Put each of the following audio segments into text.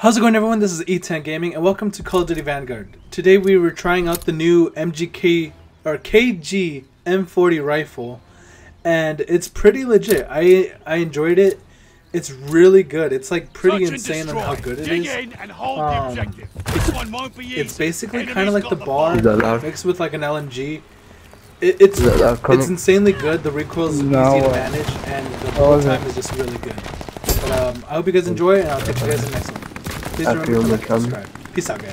How's it going, everyone? This is E10 Gaming and welcome to Call of Duty Vanguard. Today we were trying out the new MGK or KG M40 rifle, and it's pretty legit. I enjoyed it. It's really good. It's like pretty insane on how good it is. It's basically kind of like the bar mixed with like an LMG. It's insanely good. The recoil is easy to manage, and the whole time is just really good. But I hope you guys enjoy it, and I'll catch you guys in the next one. Please remember to like and subscribe. Peace out, guys.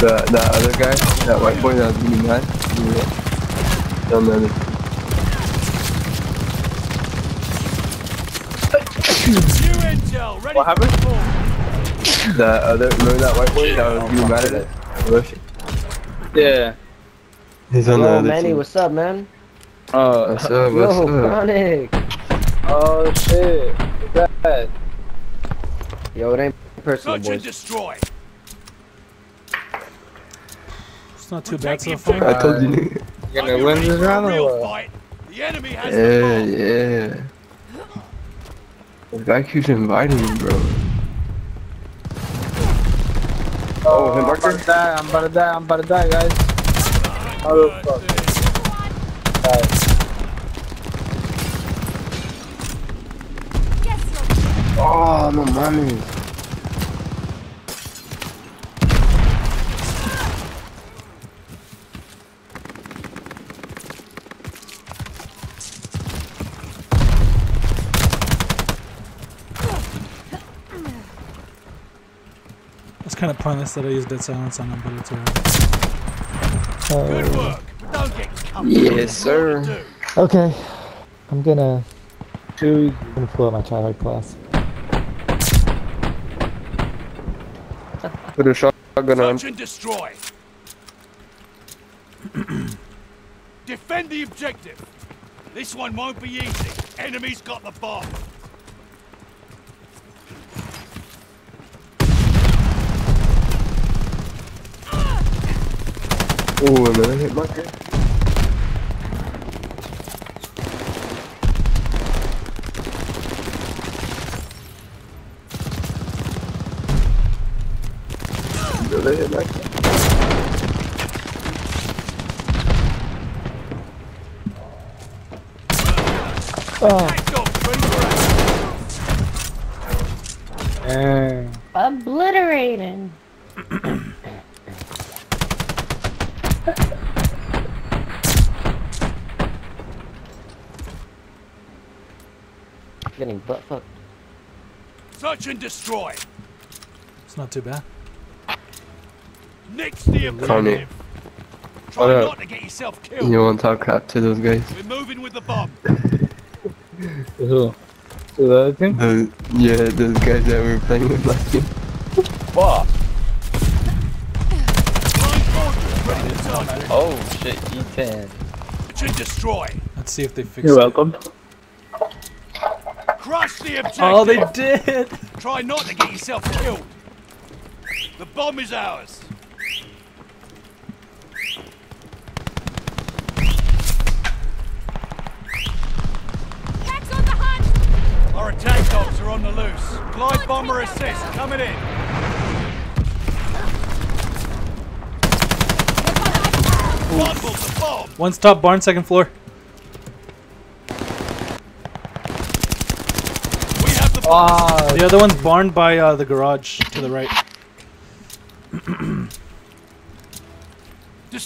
That other guy, that white boy that was being mad, don't let it. What happened? The other, remember that white boy that was being mad at it? Yeah. He's on the other Manny, team. What's up, man? What's up, what's up? Chronic. Oh, shit. What's that? Yo, it ain't personal, boys. Destroy. It's not too bad so far. I told you. You're gonna win this round or what? Yeah. The guy keeps inviting me, bro. Oh, I'm about to die, guys. Oh, fuck. Guys. Oh, no money. It's kind of pointless that I used that silence on him, but it's alright. Good work. Don't get comfortable. Yes, sir. Okay, I'm gonna pull out my tryhard class. Put a shotgun on. Search and destroy. Defend the objective. This one won't be easy. Enemy's got the bomb. Oh, and then I hit my head. Obliterating. Getting butt fucked. Search and destroy. It's not too bad. Next the objective. Try not to get yourself killed. You want to talk crap to those guys? We're moving with the bomb. So that thing? Yeah, those guys that we were playing with last game. What? Oh shit, you can. Search and destroy. Let's see if they fix it. You're welcome. Crush the objective! Oh, they did! Try not to get yourself killed. The bomb is ours. Cats on the hunt! Our attack dogs are on the loose. Glide bomber assist coming in. Bundled the bomb. One's top barn, second floor. Oh, the other one's barn by the garage to the right.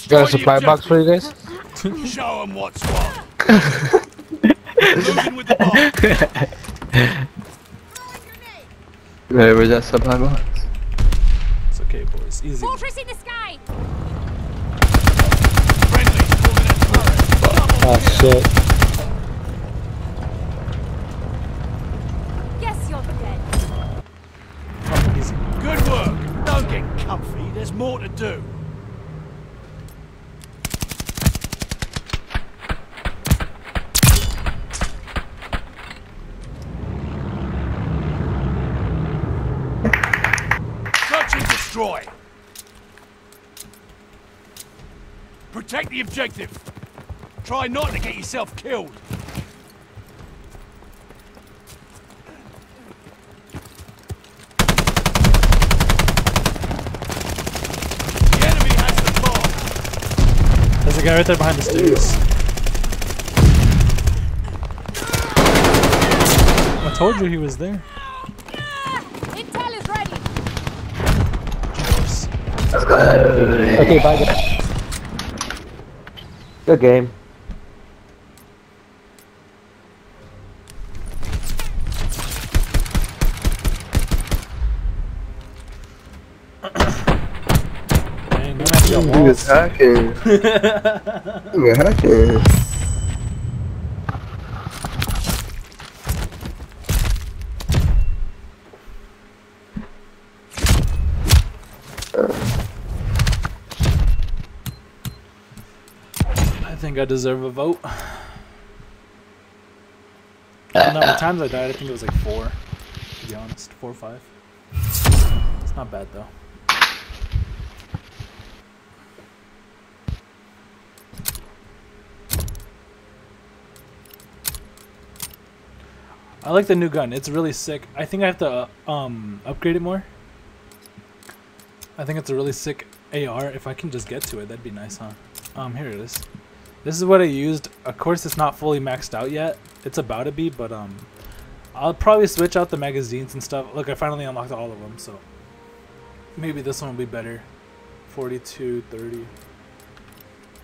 Got a supply box for you guys? Show them what's what. Moving with the bomb. Where was that supply box? It's okay, boys. Easy. Fortress in the sky. Oh shit. There's more to do. Search and destroy. Protect the objective. Try not to get yourself killed. guy right there behind the stairs. I told you he was there. Intel is ready. Jeez. Okay, bye guys. Good game. He was hacking. He was hacking. I think I deserve a vote. I don't know what times I died. I think it was like 4, to be honest. 4 or 5. It's not bad though. I like the new gun. It's really sick. I think I have to upgrade it more. I think it's a really sick AR. If I can just get to it, that'd be nice, huh? Here it is. This is what I used. Of course, it's not fully maxed out yet. It's about to be, but I'll probably switch out the magazines and stuff. Look, I finally unlocked all of them, so maybe this one will be better. 42, 30.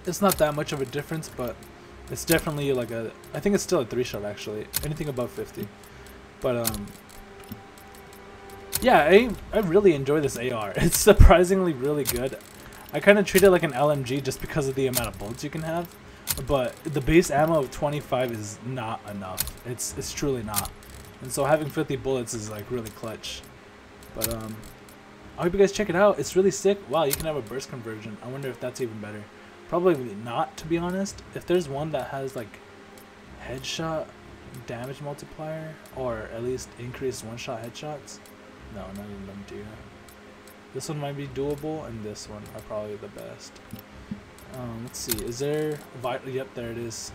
It's not that much of a difference, but it's definitely like a, I think it's still a 3-shot actually, anything above 50. But yeah, I really enjoy this AR. It's surprisingly really good. I kind of treat it like an LMG just because of the amount of bullets you can have, but the base ammo of 25 is not enough. It's truly not. And so having 50 bullets is like really clutch. But I hope you guys check it out. It's really sick. Wow, you can have a burst conversion. I wonder if that's even better. Probably not, to be honest. If there's one that has like headshot damage multiplier, or at least increased one-shot headshots, no, not even them do. This one might be doable, and this one are probably the best. Let's see, is there vital? Yep, there it is.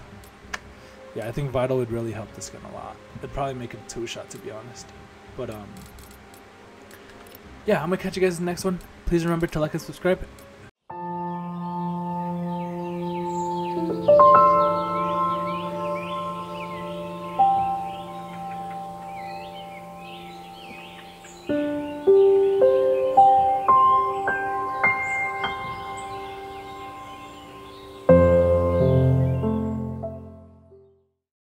Yeah, I think vital would really help this gun a lot. It'd probably make it 2-shot, to be honest. But yeah, I'm gonna catch you guys in the next one. Please remember to like and subscribe.